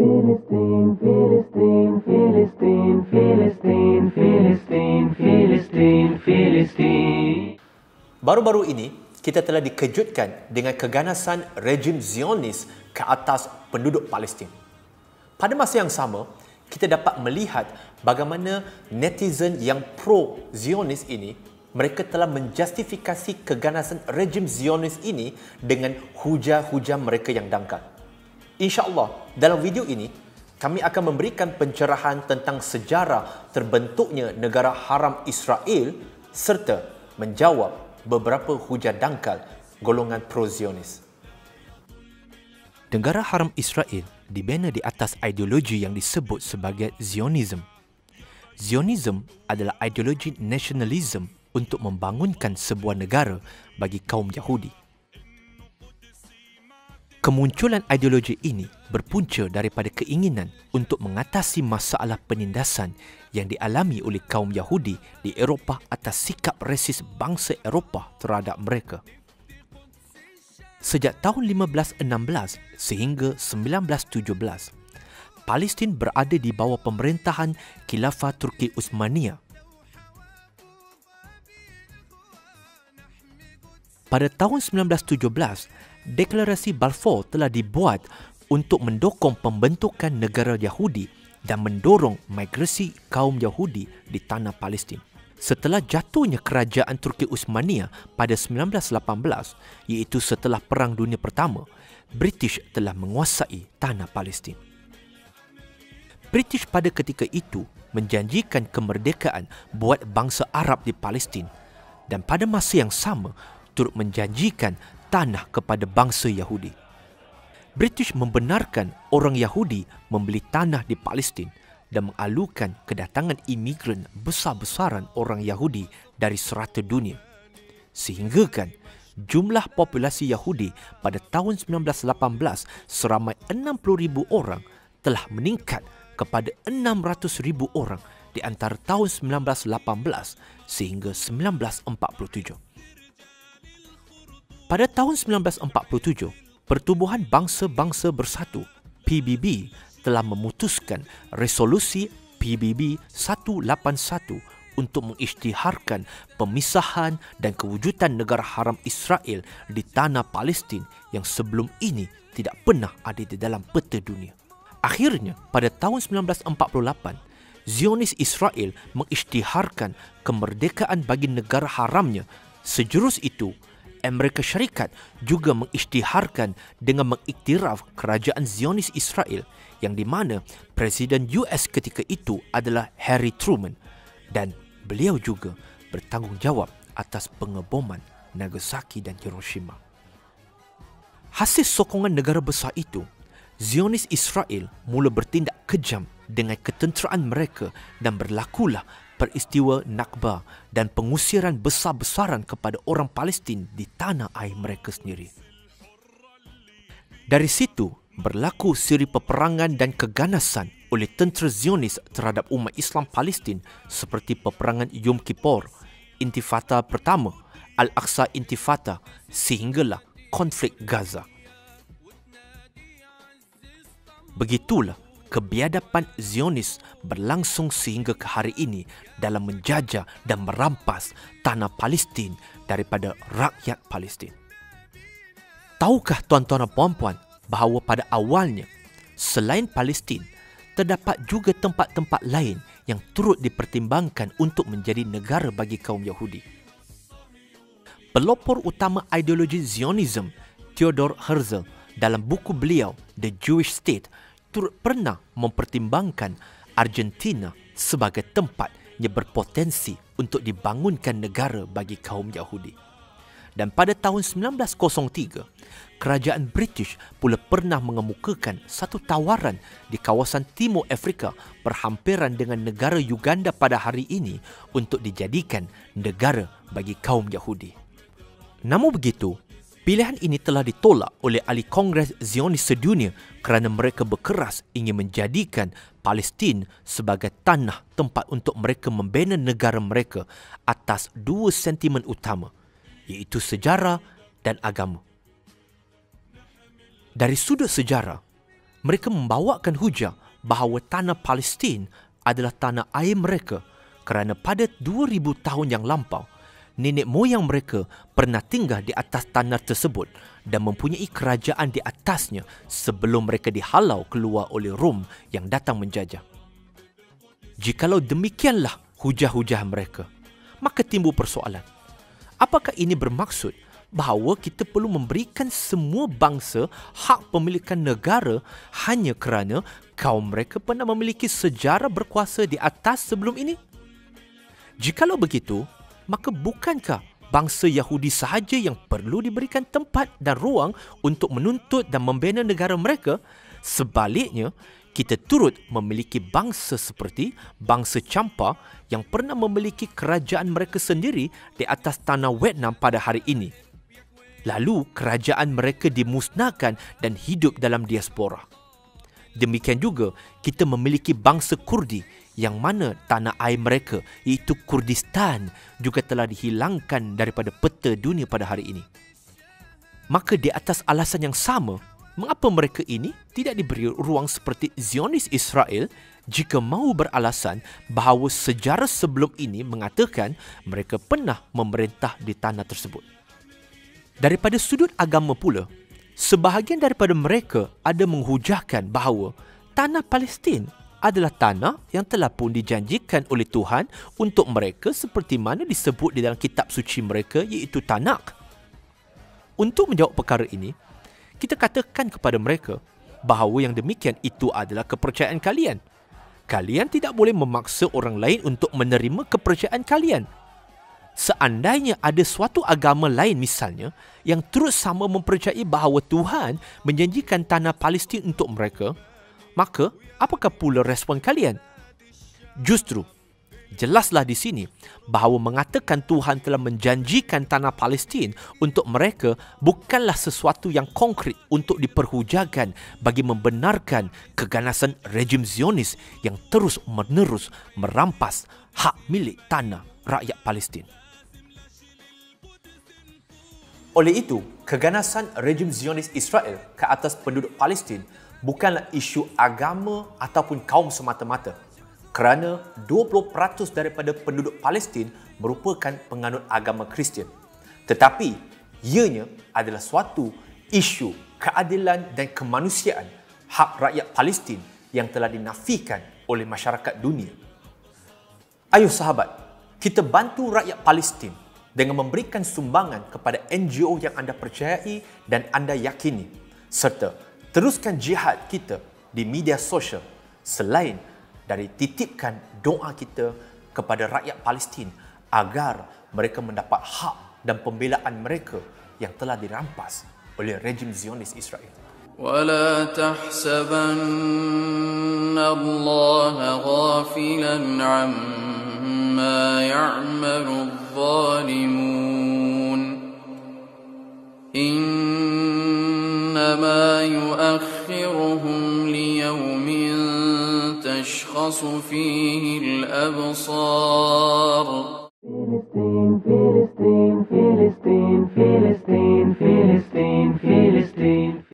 Baru-baru ini, kita telah dikejutkan dengan keganasan rejim Zionis ke atas penduduk Palestin. Pada masa yang sama, kita dapat melihat bagaimana netizen yang pro-Zionis ini, mereka telah menjustifikasi keganasan rejim Zionis ini dengan hujah-hujah mereka yang dangkal. InsyaAllah, dalam video ini, kami akan memberikan pencerahan tentang sejarah terbentuknya negara haram Israel serta menjawab beberapa hujah dangkal golongan pro-Zionis. Negara haram Israel dibina di atas ideologi yang disebut sebagai Zionism. Zionism adalah ideologi nasionalism untuk membangunkan sebuah negara bagi kaum Yahudi. Kemunculan ideologi ini berpunca daripada keinginan untuk mengatasi masalah penindasan yang dialami oleh kaum Yahudi di Eropah atas sikap resis bangsa Eropah terhadap mereka. Sejak tahun 1516 sehingga 1917, Palestin berada di bawah pemerintahan Khilafah Turki Uthmaniyah. Pada tahun 1917, Deklarasi Balfour telah dibuat untuk mendukung pembentukan negara Yahudi dan mendorong migrasi kaum Yahudi di tanah Palestin. Setelah jatuhnya kerajaan Turki Uthmaniyah pada 1918, iaitu setelah Perang Dunia Pertama, British telah menguasai tanah Palestin. British pada ketika itu menjanjikan kemerdekaan buat bangsa Arab di Palestin dan pada masa yang sama turut menjanjikan tanah kepada bangsa Yahudi. British membenarkan orang Yahudi membeli tanah di Palestin dan mengalukan kedatangan imigran besar-besaran orang Yahudi dari serata dunia. Sehinggakan jumlah populasi Yahudi pada tahun 1918 seramai 60,000 orang telah meningkat kepada 600,000 orang di antara tahun 1918 sehingga 1947. Pada tahun 1947, Pertubuhan Bangsa-Bangsa Bersatu (PBB) telah memutuskan resolusi PBB 181 untuk mengisytiharkan pemisahan dan kewujudan negara haram Israel di tanah Palestin yang sebelum ini tidak pernah ada di dalam peta dunia. Akhirnya, pada tahun 1948, Zionis Israel mengisytiharkan kemerdekaan bagi negara haramnya. Sejurus itu, Amerika Syarikat juga mengisytiharkan dengan mengiktiraf kerajaan Zionis Israel yang di mana Presiden US ketika itu adalah Harry Truman dan beliau juga bertanggungjawab atas pengeboman Nagasaki dan Hiroshima. Hasil sokongan negara besar itu, Zionis Israel mula bertindak kejam dengan ketenteraan mereka dan berlakulah peristiwa Nakba dan pengusiran besar-besaran kepada orang Palestin di tanah air mereka sendiri. Dari situ, berlaku siri peperangan dan keganasan oleh tentera Zionis terhadap umat Islam Palestin seperti peperangan Yom Kippur, Intifada Pertama, Al-Aqsa Intifada, sehinggalah konflik Gaza. Begitulah kebiadaban Zionis berlangsung sehingga ke hari ini dalam menjajah dan merampas tanah Palestin daripada rakyat Palestin. Tahukah tuan-tuan dan puan-puan bahawa pada awalnya, selain Palestin, terdapat juga tempat-tempat lain yang turut dipertimbangkan untuk menjadi negara bagi kaum Yahudi. Pelopor utama ideologi Zionism, Theodor Herzl, dalam buku beliau The Jewish State, turut pernah mempertimbangkan Argentina sebagai tempat yang berpotensi untuk dibangunkan negara bagi kaum Yahudi. Dan pada tahun 1903, kerajaan British pula pernah mengemukakan satu tawaran di kawasan Timur Afrika berhampiran dengan negara Uganda pada hari ini untuk dijadikan negara bagi kaum Yahudi. Namun begitu, pilihan ini telah ditolak oleh ahli Kongres Zionis sedunia kerana mereka berkeras ingin menjadikan Palestin sebagai tanah tempat untuk mereka membina negara mereka atas dua sentimen utama, iaitu sejarah dan agama. Dari sudut sejarah, mereka membawakan hujah bahawa tanah Palestin adalah tanah air mereka kerana pada 2000 tahun yang lampau, nenek moyang mereka pernah tinggal di atas tanah tersebut dan mempunyai kerajaan di atasnya sebelum mereka dihalau keluar oleh Rom yang datang menjajah. Jikalau demikianlah hujah-hujah mereka, maka timbul persoalan. Apakah ini bermaksud bahawa kita perlu memberikan semua bangsa hak pemilikan negara hanya kerana kaum mereka pernah memiliki sejarah berkuasa di atas sebelum ini? Jikalau begitu, maka bukankah bangsa Yahudi sahaja yang perlu diberikan tempat dan ruang untuk menuntut dan membina negara mereka? Sebaliknya, kita turut memiliki bangsa seperti bangsa Champa yang pernah memiliki kerajaan mereka sendiri di atas tanah Vietnam pada hari ini. Lalu kerajaan mereka dimusnahkan dan hidup dalam diaspora. Demikian juga kita memiliki bangsa Kurdi yang mana tanah air mereka iaitu Kurdistan juga telah dihilangkan daripada peta dunia pada hari ini. Maka di atas alasan yang sama, mengapa mereka ini tidak diberi ruang seperti Zionis Israel jika mahu beralasan bahawa sejarah sebelum ini mengatakan mereka pernah memerintah di tanah tersebut? Daripada sudut agama pula, sebahagian daripada mereka ada menghujahkan bahawa tanah Palestin adalah tanah yang telah pun dijanjikan oleh Tuhan untuk mereka seperti mana disebut di dalam kitab suci mereka iaitu Tanakh. Untuk menjawab perkara ini, kita katakan kepada mereka bahawa yang demikian itu adalah kepercayaan kalian. Kalian tidak boleh memaksa orang lain untuk menerima kepercayaan kalian. Seandainya ada suatu agama lain misalnya yang terus sama mempercayai bahawa Tuhan menjanjikan tanah Palestin untuk mereka, maka apakah pula respon kalian? Justru, jelaslah di sini bahawa mengatakan Tuhan telah menjanjikan tanah Palestin untuk mereka bukanlah sesuatu yang konkret untuk diperhujahkan bagi membenarkan keganasan rejim Zionis yang terus-menerus merampas hak milik tanah rakyat Palestin. Oleh itu, keganasan rejim Zionis Israel ke atas penduduk Palestin bukanlah isu agama ataupun kaum semata-mata, kerana 20% daripada penduduk Palestin merupakan penganut agama Kristian. Tetapi, ianya adalah suatu isu keadilan dan kemanusiaan hak rakyat Palestin yang telah dinafikan oleh masyarakat dunia. Ayo sahabat, kita bantu rakyat Palestin dengan memberikan sumbangan kepada NGO yang anda percayai dan anda yakini, serta teruskan jihad kita di media sosial selain dari titipkan doa kita kepada rakyat Palestin agar mereka mendapat hak dan pembelaan mereka yang telah dirampas oleh rejim Zionis Israel. ولا تحسبن الله غافلا عما يعمل الظالمون إنما يؤخرهم ليوم تشخص فيه الأبصار